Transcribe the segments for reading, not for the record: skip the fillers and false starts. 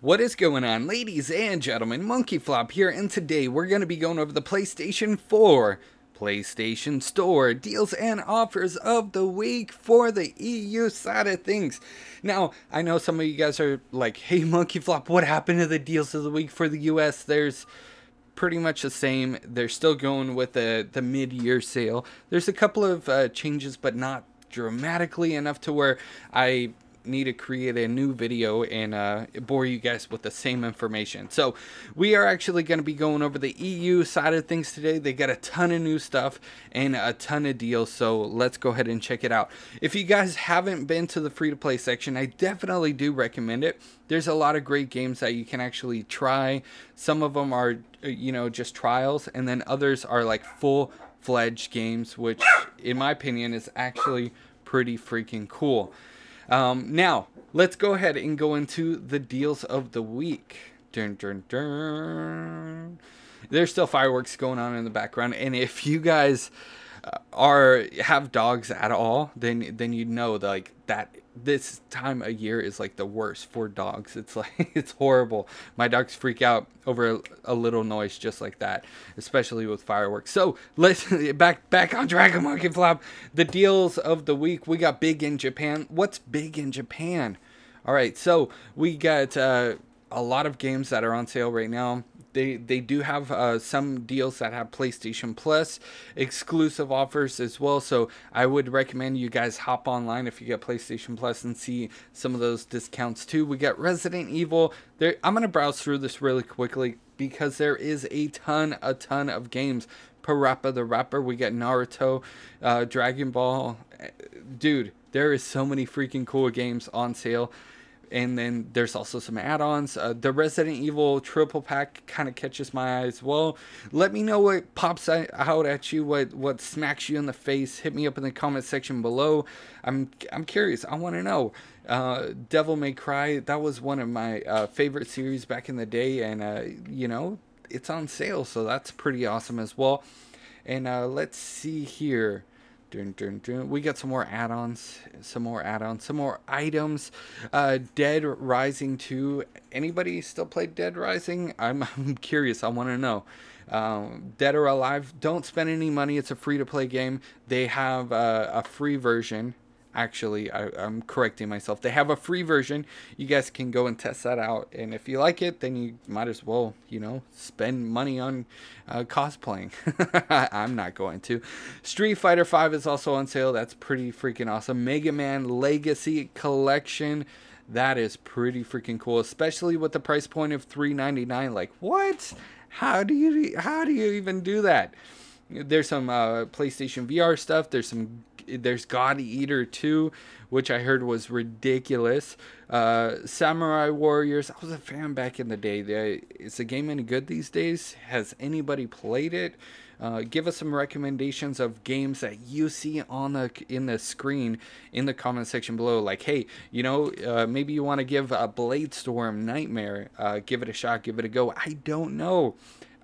What is going on, ladies and gentlemen? Monkey Flop here, and today we're going to be going over the PlayStation 4, PlayStation Store deals and offers of the week for the EU side of things. Now, I know some of you guys are like, hey Monkey Flop, what happened to the deals of the week for the US? There's pretty much the same. They're still going with the mid-year sale. There's a couple of changes, but not dramatically enough to where I need to create a new video and bore you guys with the same information. So we are actually going to be going over the EU side of things today. They got a ton of new stuff and a ton of deals, so let's go ahead and check it out. If you guys haven't been to the free-to-play section, I definitely do recommend it. There's a lot of great games that you can actually try. Some of them are, you know, just trials, and then others are like full-fledged games, which in my opinion is actually pretty freaking cool. Now, let's go ahead and go into the deals of the week. Dun, dun, dun. There's still fireworks going on in the background, and if you guys have dogs at all, then you know that, like, that this time of year is like the worst for dogs. It's like, it's horrible. My dogs freak out over a little noise just like that, especially with fireworks. So let's back on track of Monkey Flop. The deals of the week, we got big in Japan. What's big in Japan? All right, so we got a lot of games that are on sale right now. They do have some deals that have PlayStation Plus exclusive offers as well, so I would recommend you guys hop online if you get PlayStation Plus and see some of those discounts too. We got Resident Evil. There, I'm going to browse through this really quickly because there is a ton of games. Parappa the Rapper. We got Naruto, Dragon Ball. Dude, there is so many freaking cool games on sale. And then there's also some add-ons. The Resident Evil triple pack kind of catches my eye as well. Let me know what pops out at you, what smacks you in the face. Hit me up in the comment section below. I'm curious. I want to know. Devil May Cry, that was one of my favorite series back in the day, and you know, it's on sale, so that's pretty awesome as well. And let's see here. Dun, dun, dun. We got some more add-ons, some more items. Dead Rising 2. Anybody still play Dead Rising? I'm curious. I want to know. Dead or Alive. Don't spend any money. It's a free-to-play game. They have a free version. Actually, I'm correcting myself. They have a free version. You guys can go and test that out. And if you like it, then you might as well, you know, spend money on cosplaying. I'm not going to. Street Fighter V is also on sale. That's pretty freaking awesome. Mega Man Legacy Collection. That is pretty freaking cool, especially with the price point of $3.99. Like, what? How do you even do that? There's some PlayStation VR stuff. There's God Eater 2, which I heard was ridiculous. Samurai Warriors. I was a fan back in the day. Is the game any good these days? Has anybody played it? Give us some recommendations of games that you see on in the screen in the comment section below. Like, hey, you know, maybe you want to give a Bladestorm Nightmare. Give it a shot. Give it a go. I don't know.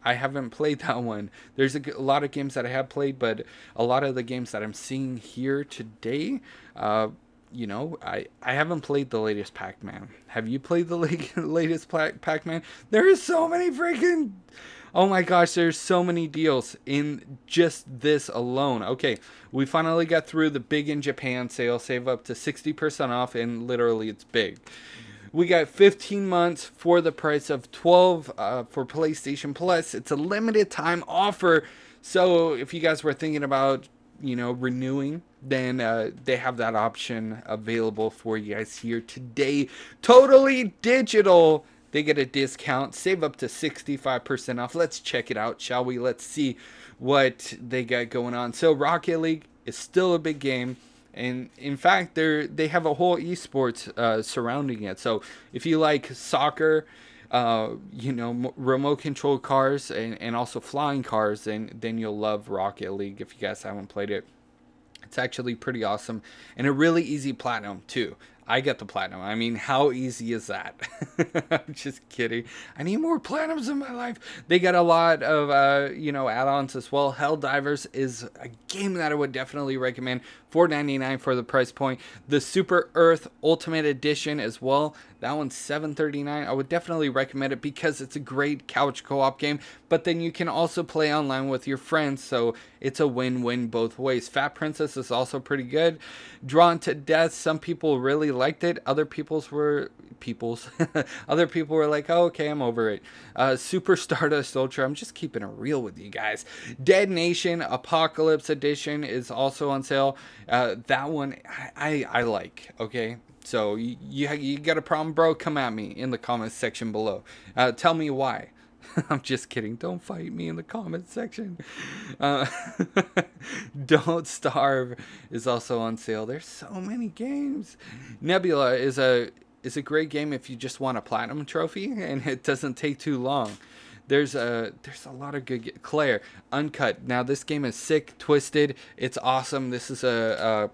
I haven't played that one. There's a lot of games that I have played, but a lot of the games that I'm seeing here today, you know, I haven't played the latest Pac-Man. Have you played the latest Pac-Man? There is so many freaking... Oh my gosh, there's so many deals in just this alone. Okay, we finally got through the big in Japan sale. Save up to 60% off, and literally it's big. We got 15 months for the price of 12 for PlayStation Plus. It's a limited time offer. So if you guys were thinking about, you know, renewing, then they have that option available for you guys here today. Totally Digital. They get a discount. Save up to 65% off. Let's check it out, shall we? Let's see what they got going on. So Rocket League is still a big game. And in fact, they have a whole esports surrounding it. So if you like soccer, you know, remote control cars and also flying cars, then you'll love Rocket League if you guys haven't played it. It's actually pretty awesome and a really easy platinum too. I get the platinum. I mean, how easy is that? I'm just kidding. I need more platinums in my life. They got a lot of, you know, add-ons as well. Helldivers is a game that I would definitely recommend $4.99 for the price point. The Super Earth Ultimate Edition as well, that one's $7.39. I would definitely recommend it because it's a great couch co-op game, but then you can also play online with your friends, so it's a win-win both ways. Fat Princess is also pretty good. Drawn to Death, some people really liked it, other people were like, oh, okay, I'm over it. Super Stardust Ultra, I'm just keeping it real with you guys. Dead Nation Apocalypse Edition is also on sale. That one I like, okay? So you got a problem, bro? Come at me in the comments section below. Tell me why. I'm just kidding. Don't fight me in the comments section. Don't Starve is also on sale. There's so many games. Nebula is a great game if you just want a platinum trophy and it doesn't take too long. There's a lot of good. Claire Uncut. Now this game is sick, twisted. It's awesome. This is a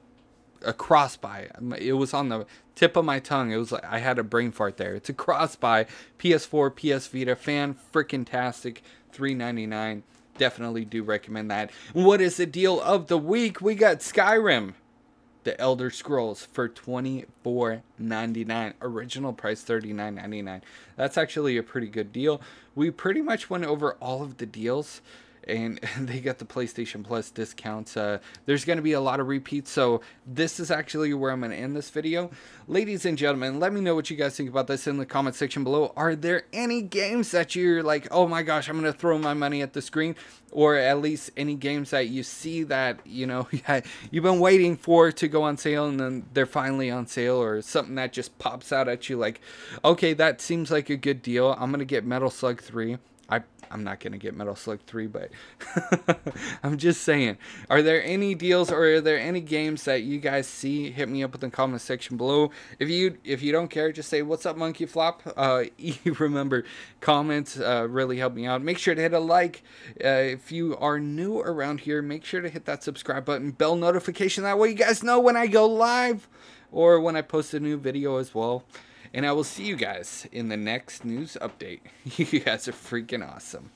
cross buy. It was on the tip of my tongue. It was like I had a brain fart there. It's a cross buy. PS4, PS Vita, fan freaking tastic. $3.99. Definitely do recommend that. What is the deal of the week? We got Skyrim, The Elder Scrolls, for $24.99. Original price $39.99. That's actually a pretty good deal. We pretty much went over all of the deals, and they got the PlayStation Plus discounts. There's going to be a lot of repeats, so this is actually where I'm going to end this video. Ladies and gentlemen, let me know what you guys think about this in the comment section below. Are there any games that you're like, oh my gosh, I'm going to throw my money at the screen? Or at least any games that you see that, you know, you've been waiting for to go on sale, and then they're finally on sale, or something that just pops out at you like, okay, that seems like a good deal. I'm going to get Metal Slug 3. I'm not going to get Metal Slug 3, but I'm just saying, are there any deals or are there any games that you guys see? Hit me up in the comment section below. If you don't care, just say, what's up, Monkey Flop? Remember, comments really help me out. Make sure to hit a like. If you are new around here, make sure to hit that subscribe button, bell notification. That way you guys know when I go live or when I post a new video as well. And I will see you guys in the next news update. You guys are freaking awesome.